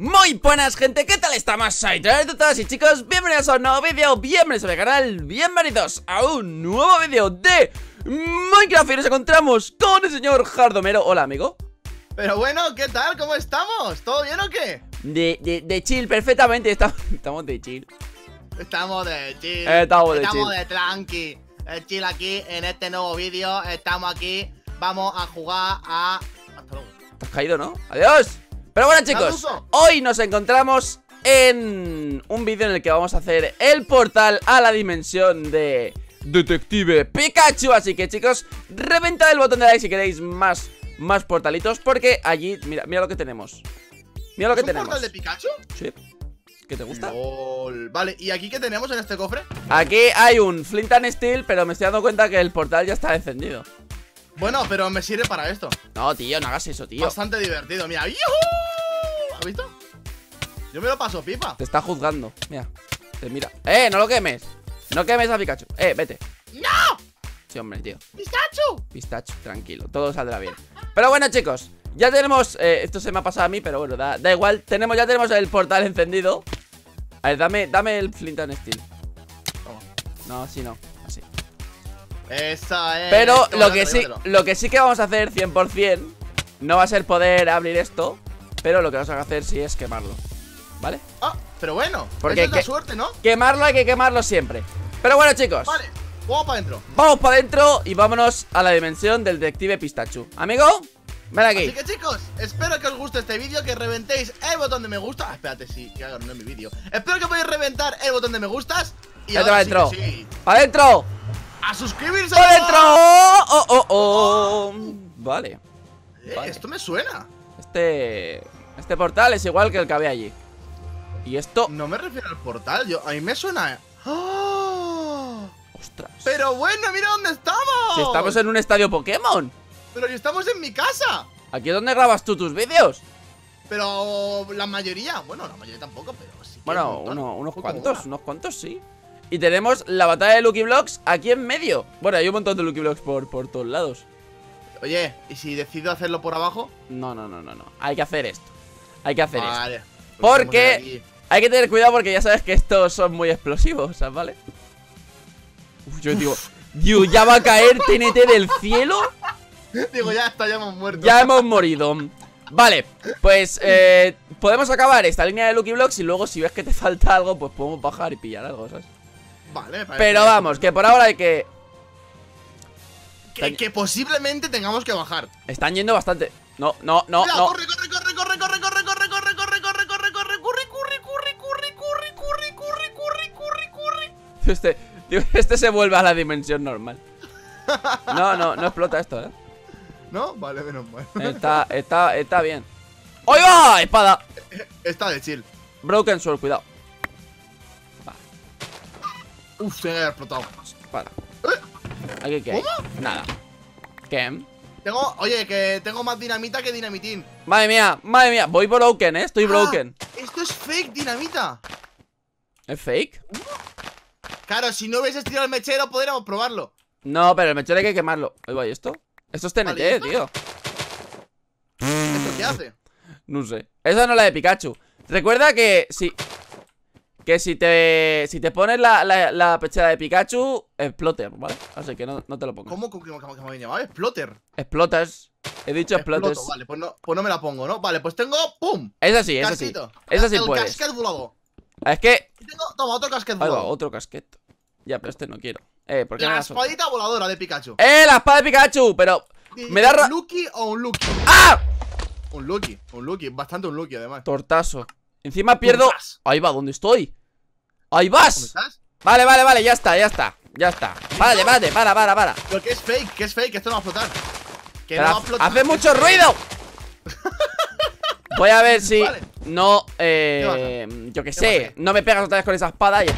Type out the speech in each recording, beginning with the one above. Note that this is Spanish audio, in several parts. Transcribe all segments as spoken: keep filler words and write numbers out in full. Muy buenas, gente, ¿qué tal estamos? Soy Jardomero, todos y chicos, bienvenidos a un nuevo vídeo, bienvenidos a mi canal, bienvenidos a un nuevo vídeo de Minecraft. Y nos encontramos con el señor Jardomero. Hola, amigo. Pero bueno, ¿qué tal? ¿Cómo estamos? ¿Todo bien o qué? De, de, de chill, perfectamente, estamos, estamos de chill. Estamos de chill, eh, estamos, de, estamos chill. de tranqui, el chill aquí en este nuevo vídeo, estamos aquí, vamos a jugar a... Hasta luego. Te has caído, ¿no? ¡Adiós! Pero bueno, chicos, hoy nos encontramos en un vídeo en el que vamos a hacer el portal a la dimensión de Detective Pikachu. Así que, chicos, reventad el botón de like si queréis más, más portalitos, porque allí, mira, mira lo que tenemos. Mira lo que tenemos. ¿Es un portal de Pikachu? Sí. ¿Qué te gusta? Lol. Vale, ¿y aquí qué tenemos en este cofre? Aquí hay un Flint and Steel, pero me estoy dando cuenta que el portal ya está encendido. Bueno, pero me sirve para esto. No, tío, no hagas eso, tío. Bastante divertido, mira. ¡Yuhu! ¿Has visto? Yo me lo paso pipa. Te está juzgando, mira. Te mira. ¡Eh, no lo quemes! No quemes a Pikachu. Eh, vete. ¡No! Sí, hombre, tío. ¡Pistachu! Pistachu, tranquilo, todo saldrá bien. Pero bueno, chicos, ya tenemos... Eh, esto se me ha pasado a mí, pero bueno, da, da igual. Tenemos, ya tenemos el portal encendido. A ver, dame, dame el Flint and Steel. Toma. No, así no. Así. Eso es. Pero lo que sí, lo que sí que vamos a hacer cien por cien no va a ser poder abrir esto, pero lo que vamos a hacer sí es quemarlo, ¿vale? Ah, pero bueno, porque es la suerte, ¿no? Quemarlo hay que quemarlo siempre. Pero bueno, chicos, vale, vamos para adentro. Vamos para adentro y vámonos a la dimensión del detective Pikachu. Amigo, ven aquí. Así que, chicos, espero que os guste este vídeo, que reventéis el botón de me gusta. Ah, espérate, sí, que hagan, no es mi vídeo. Espero que podáis reventar el botón de me gustas. Y ahora para adentro, sí, sí. ¡Para adentro! ¡A suscribirse! ¡Por dentro! ¡Oh, oh, oh! Vale. Eh, vale. Esto me suena. Este... Este portal es igual que el que había allí. Y esto... No me refiero al portal, yo... A mí me suena... ¡Oh! ¡Ostras! Pero bueno, mira dónde estamos. Si estamos en un estadio Pokémon. Pero si estamos en mi casa. Aquí es donde grabas tú tus vídeos. Pero... La mayoría... Bueno, la mayoría tampoco, pero sí que bueno, un uno, unos cuantos, mola. unos cuantos sí. Y tenemos la batalla de Lucky Blocks aquí en medio. Bueno, hay un montón de Lucky Blocks por, por todos lados. Oye, ¿y si decido hacerlo por abajo? No, no, no, no, no. Hay que hacer esto. Hay que hacer vale, esto. Pues porque hay que tener cuidado porque ya sabes que estos son muy explosivos, ¿sabes? ¿Vale? Uf, yo digo, digo, ya va a caer T N T del cielo. Digo, ya está, ya hemos muerto. Ya hemos morido. Vale, pues eh, podemos acabar esta línea de Lucky Blocks y luego si ves que te falta algo, pues podemos bajar y pillar algo, ¿sabes? Vale, pero vamos, que por ahora hay que... Que, que posiblemente tengamos que bajar. Están yendo bastante. No, no, no, no. Corre, corre, corre, corre, corre, corre, corre, corre, corre, corre, corre, corre, corre, corre, corre, corre, corre, corre, corre, corre, corre, corre, corre. Este, este se vuelve a la dimensión normal. No, no, no explota esto, ¿eh? No, vale, menos mal. Está, está, está bien. ¡Ahí va! Espada. Está de chill. Broken Sword, cuidado. Uf, tiene que haber explotado. Para. ¿Aquí qué hay? ¿Cómo? Nada. ¿Qué? Tengo, oye, que tengo más dinamita que dinamitín. Madre mía, madre mía. Voy broken, eh. Estoy ah, broken. Esto es fake dinamita. ¿Es fake? Claro, si no hubiese tirado el mechero, podríamos probarlo. No, pero el mechero hay que quemarlo. Oye, ¿y esto? Esto es T N T, ¿vale, esto? Tío. ¿Esto qué hace? No sé. Esa no es la de Pikachu. Recuerda que si... Que si te, si te pones la, la, la pechera de Pikachu, exploter, ¿vale? Así que no, no te lo pongo. ¿Cómo que me llamaba? ¿Exploter? Explotas. He dicho explotes. Exploto, vale, pues no, pues no me la pongo, ¿no? Vale, pues tengo... ¡Pum! Esa sí, esa sí. Esa sí puedes. El casquete volador. Es que... Tengo, toma, otro casquete volador. Otro casquete. Ya, pero este no quiero. Eh, ¿por qué La espadita la voladora de Pikachu. ¡Eh, la espada de Pikachu! Pero... Me da... ¿Un Lucky o un Lucky? ¡Ah! Un Lucky, un Lucky. Bastante un Lucky, además. Tortazo. Encima pierdo... Ahí va, ¿dónde estoy? ¡Ahí vas! ¿Dónde estás? Vale, vale, vale, ya está, ya está. Ya está. Vale, vale, para, para, para. Pero que es fake, que es fake, esto no va a flotar. Que no va a flotar. ¡Hace mucho ruido! Voy a ver si... Vale. No, eh... ¿Qué yo que sé, pasa? No me pegas otra vez con esa espada y...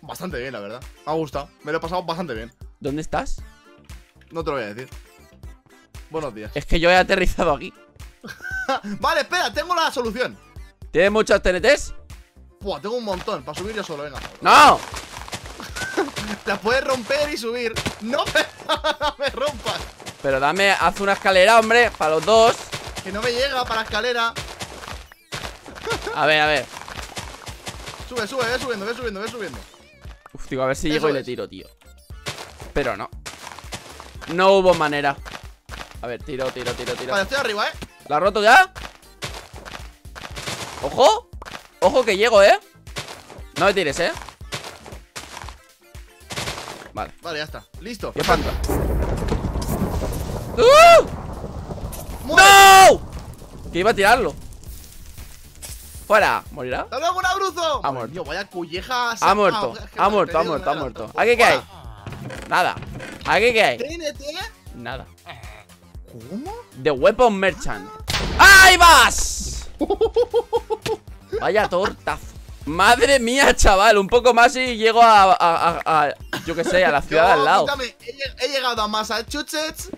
Bastante bien, la verdad. Me ha gustado, me lo he pasado bastante bien. ¿Dónde estás? No te lo voy a decir. Buenos días. Es que yo he aterrizado aquí. Vale, espera, tengo la solución. ¿Tienes muchos T N Ts? Pua, tengo un montón, para subir yo solo, venga. ¡No! Las puedes romper y subir. ¡No me, me rompas! Pero dame, haz una escalera, hombre, para los dos. Que no me llega para la escalera. A ver, a ver. Sube, sube, ve subiendo, ve subiendo, ve subiendo. Uf, tío, a ver si llego y le tiro, tío. Pero no. No hubo manera. A ver, tiro, tiro, tiro, tiro. Vale, estoy arriba, eh. ¿La ha roto ya? ¡Ojo! ¡Ojo que llego, eh! No me tires, eh. Vale. Vale, ya está. Listo. ¡Qué panta! ¡Uh! ¡No! Que iba a tirarlo. ¡Fuera! ¿Morirá? ¡Hasta luego, un abrazo! Ha muerto. Tío, vaya collejas. Ha muerto, ha muerto, ha muerto, ha muerto. ¿Aquí qué hay? Nada. ¿Aquí qué hay? ¿T N T? Nada. ¿Cómo? The Weapon Merchant. ¡Ahí vas! Vaya tortazo. Madre mía, chaval. Un poco más y llego a... a, a, a yo qué sé, a la ciudad al lado. He llegado a Massachusetts.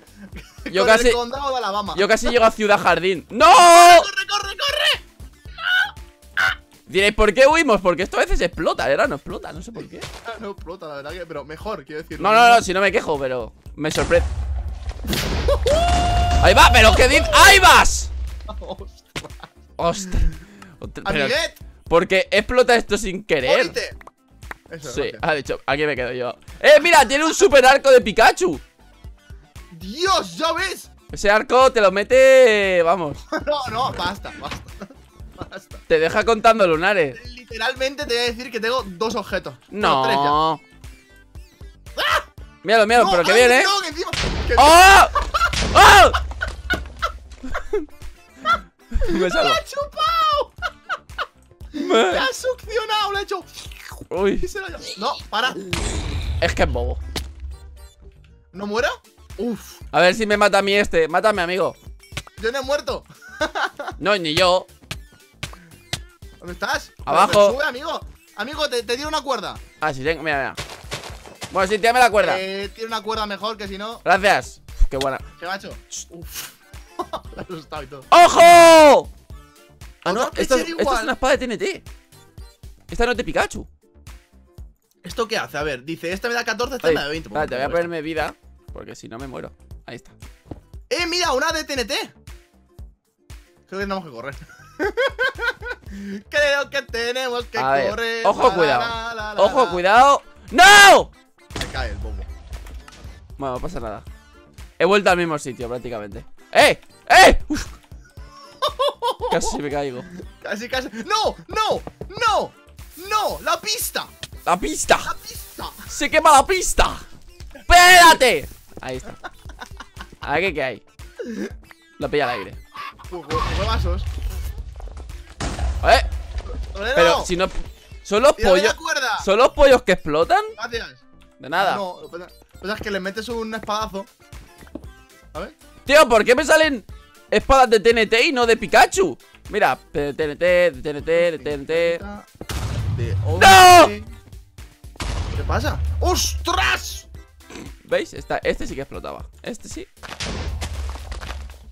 Yo casi... condado de Alabama. Yo casi llego a Ciudad Jardín. ¡No! ¡Corre, corre, corre! Diréis, ¿por qué huimos? Porque esto a veces explota, ahora no explota, no sé por qué. No explota, la verdad que, pero mejor, quiero decir. No, no, no, si no me quejo, pero me sorprende. ¡Ahí va! ¡Pero qué dices! ¡Ahí vas! ¡Ostras! ¡Ostras! Pero, porque explota esto sin querer. ¡Oíte! Eso, sí, gracias. Ha dicho, aquí me quedo yo. ¡Eh, mira! ¡Tiene un super arco de Pikachu! ¡Dios, ya ves! Ese arco te lo mete... vamos. No, no, basta, basta. Basta. Te deja contando lunares. Literalmente te voy a decir que tengo dos objetos. No. ¡Ah! Míralo, míralo, no, pero que viene. No, que encima, que ¡oh! ¡Oh! ¡Me, me ha chupado! ¡Me ha succionado! ¡Le ha hecho! Uy. No, para. Es que es bobo. ¿No muero? Uf. A ver si me mata a mí este. Mátame, amigo. Yo no he muerto. No, ni yo. ¿Dónde estás? Abajo. Sube, amigo. Amigo, te, te tiro una cuerda. Ah, sí, tengo. Mira, mira. Bueno, sí, tírame la cuerda. Eh, tira una cuerda mejor que si no. Gracias. Uf, qué buena. ¿Qué macho? Uf. Me ha asustado y todo. ¡Ojo! Ah, no. Esto, esto es una espada de T N T. Esta no es de Pikachu. ¿Esto qué hace? A ver, dice, esta me da catorce, esta me da veinte. Vale, te voy a ponerme vida. Porque si no me muero. Ahí está. ¡Eh, mira! ¡Una de T N T! Creo que tenemos que correr. Creo que tenemos que a ver, correr. Ojo, la, cuidado. La, la, la, ojo, la. Cuidado. ¡No! Se cae el bombo. Bueno, no pasa nada. He vuelto al mismo sitio prácticamente. ¡Eh! ¡Eh! Uf. Casi me caigo. Casi, casi. ¡No! ¡No! ¡No! ¡No! ¡La pista! ¡La pista! ¡La pista! ¡Se quema la pista! ¡Espérate! Ahí está. ¿A qué, qué hay? La pilla al aire. Huevazos. ¿Eh? Pero si no... ¿Son los pollos? ¿Son los pollos que explotan? Gracias. De nada. No, no, pues es que le metes un espadazo. A ver. Tío, ¿por qué me salen espadas de T N T y no de Pikachu? Mira, de T N T, de T N T, de T N T. De ¡no! ¿Qué pasa? ¡Ostras! ¿Veis? Esta, este sí que explotaba. Este sí.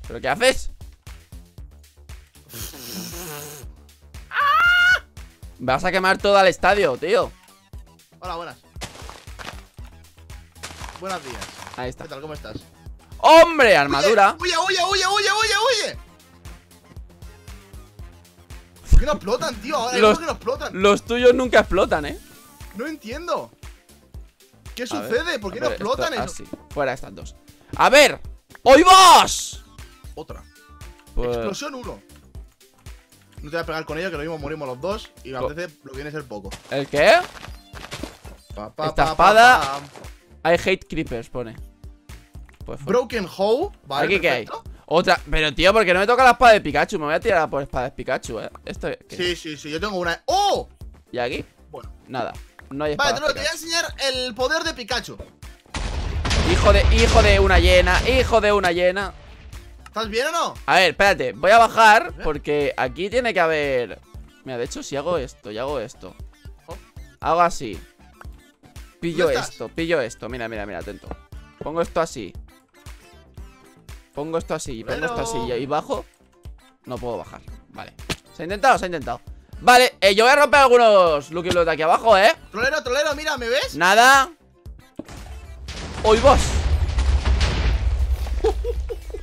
¿Pero qué haces? Me vas a quemar todo el estadio, tío. Hola, buenas. Buenos días. Ahí está. ¿Qué tal? ¿Cómo estás? ¡Hombre, armadura! ¡Oye, oye, oye, oye, oye, oye! ¿Por qué no explotan, tío? Ahora los, que no explotan. Los tuyos nunca explotan, ¿eh? No entiendo. ¿Qué a sucede? Ver, ¿por qué no ver, explotan esto, eso? Así. Fuera estas dos. ¡A ver! ¡Hoy vas! Otra. Pues... Explosión uno. No te voy a pegar con ello, que lo mismo morimos los dos. Y a veces lo viene a ser poco. ¿El qué? Pa, pa, esta espada pa, pa. I hate creepers, pone pues Broken Hole, vale. ¿Aquí qué hay? Otra, pero tío, porque no me toca la espada de Pikachu. Me voy a tirar por espada de Pikachu, eh. Esto, sí, sí, sí, yo tengo una... ¡Oh! ¿Y aquí? Bueno, nada, no hay espada. Vale, te voy a enseñar el poder de Pikachu. Hijo de, hijo de una hiena, hijo de una hiena. ¿Estás bien o no? A ver, espérate, voy a bajar porque aquí tiene que haber... Mira, de hecho, si hago esto y hago esto, hago así, pillo esto, pillo esto, mira, mira, mira, atento. Pongo esto así, pongo esto así, pongo esto así y bajo. No puedo bajar, vale. Se ha intentado, se ha intentado. Vale, eh, yo voy a romper algunos Lucky Blocks de aquí abajo, ¿eh? Trolero, trolero, mira, ¿me ves? Nada. ¡Hoy vos!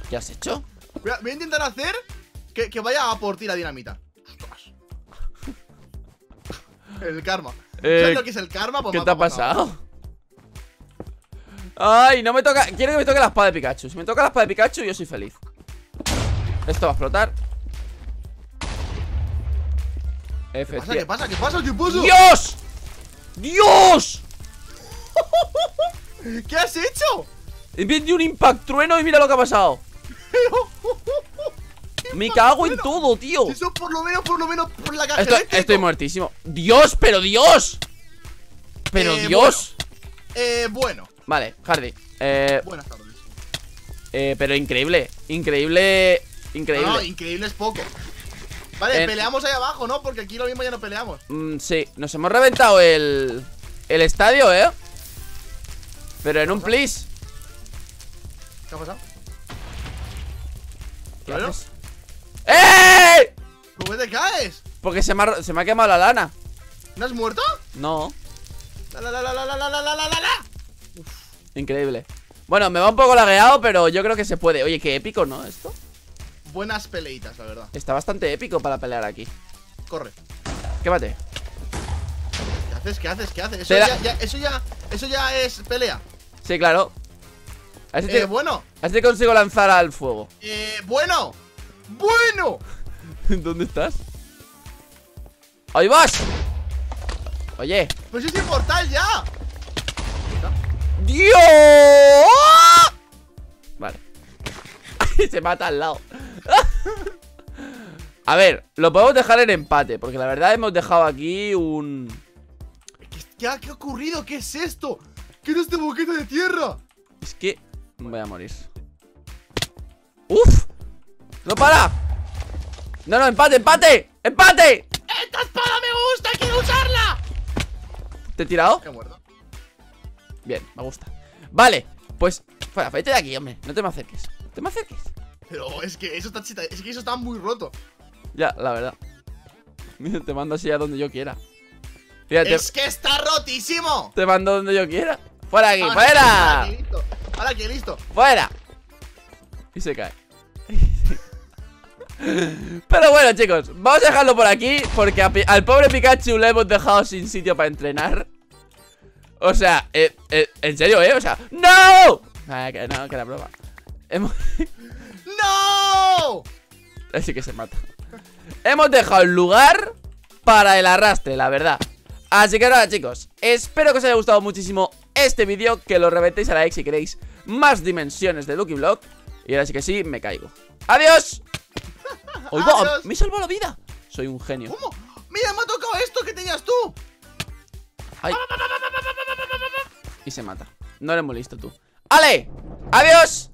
¿Qué has hecho? Cuidado, voy a intentar hacer que, que vaya a por ti la dinamita. Ostras. El karma. Eh, ¿Sabes lo que es el karma? Pues ¿Qué te ha pasado? pasado? Ay, no me toca. Quiero que me toque la espada de Pikachu. Si me toca la espada de Pikachu, yo soy feliz. Esto va a explotar. ¿Qué pasa? ¿Qué pasa? ¿Qué pasa? ¿Qué pasa? ¡Dios! ¡Dios! ¿Qué has hecho? Viene un impact trueno y mira lo que ha pasado. Me cago en todo, tío. Eso por lo menos, por lo menos por la caja. Estoy, estoy muertísimo. Dios, pero Dios. Pero eh, Dios. Bueno. Eh, bueno. Vale, Hardy. Eh, Buenas tardes. Eh, pero increíble. Increíble. Increíble. No, no, increíble es poco. Vale, eh, peleamos ahí abajo, ¿no? Porque aquí lo mismo ya no peleamos. Mm, sí, nos hemos reventado el, el estadio, ¿eh? Pero en un plis. ¿Qué ha pasado? ¿Qué haces? ¡Eh! ¿Cómo te caes? Porque se me ha, se me ha quemado la lana. ¿No has muerto? No. La la la la la la la la la la. Uf. Increíble. Bueno, me va un poco lagueado, pero yo creo que se puede. Oye, qué épico, ¿no? Esto. Buenas peleitas, la verdad. Está bastante épico para pelear aquí. Corre. Quémate. ¿Qué haces? ¿Qué haces? ¿Qué haces? Eso ya, ya, eso ya, eso ya es pelea. Sí, claro. Así eh, te, bueno. Así te consigo lanzar al fuego. Eh, bueno. Bueno. ¿Dónde estás? ¡Ahí vas! Oye. Pues es inmortal ya. ¡Dios! Vale. Se mata al lado. A ver, lo podemos dejar en empate, porque la verdad hemos dejado aquí un... ¿Qué, qué, qué ha ocurrido? ¿Qué es esto? ¿Qué es este boquete de tierra? Es que... voy a morir. ¡Uf! ¡No para! ¡No, no! ¡Empate, empate! ¡Empate! ¡Esta espada me gusta! ¡Quiero usarla! ¿Te he tirado? He muerto. Bien, me gusta. Vale, pues... fuera, vete de aquí, hombre. No te me acerques. ¿Te me acerques? Pero es que eso está chita, es que eso está muy roto. Ya, la verdad. Mira, te mando así a donde yo quiera. Mira, es te... que está rotísimo. Te mando donde yo quiera. Fuera aquí, ahora, fuera. Ahora aquí, listo. Ahora aquí, listo. Fuera. Y se cae. Pero bueno, chicos, vamos a dejarlo por aquí, porque a, al pobre Pikachu le hemos dejado sin sitio para entrenar. O sea, eh, eh, en serio, eh, o sea, no. Nada, que no, que la broma. ¡No! Así que se mata. Hemos dejado el lugar para el arrastre, la verdad. Así que nada, chicos, espero que os haya gustado muchísimo este vídeo, que lo reventéis a la like si queréis más dimensiones de Lucky Block. Y ahora sí que sí, me caigo. ¡Adiós! ¡Adiós! ¡Me salvó la vida! Soy un genio. ¿Cómo? ¡Mira, me ha tocado esto que tenías tú! Ay. Y se mata. No eres muy listo tú. ¡Ale! ¡Adiós!